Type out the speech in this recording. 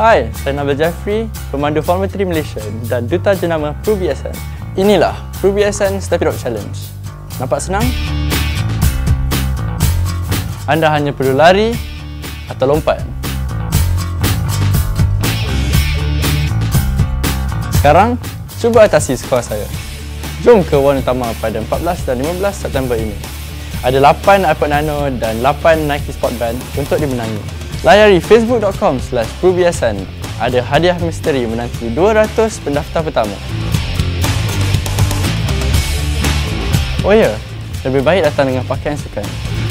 Hai, saya Nabil Jeffri, pemandu Formula 3 Malaysia dan Duta Jenama PruBSN. Inilah PruBSN Step It Up Challenge. Nampak senang? Anda hanya perlu lari atau lompat. Sekarang, cuba atasi skor saya. Jom ke warna utama pada 14 dan 15 September ini. Ada 8 iPod Nano dan 8 Nike Sport Band untuk dimenangi. Layari facebook.com/PruBSN. Ada hadiah misteri menanti 200 pendaftar pertama. Oh ya, lebih baik datang dengan pakaian sukan.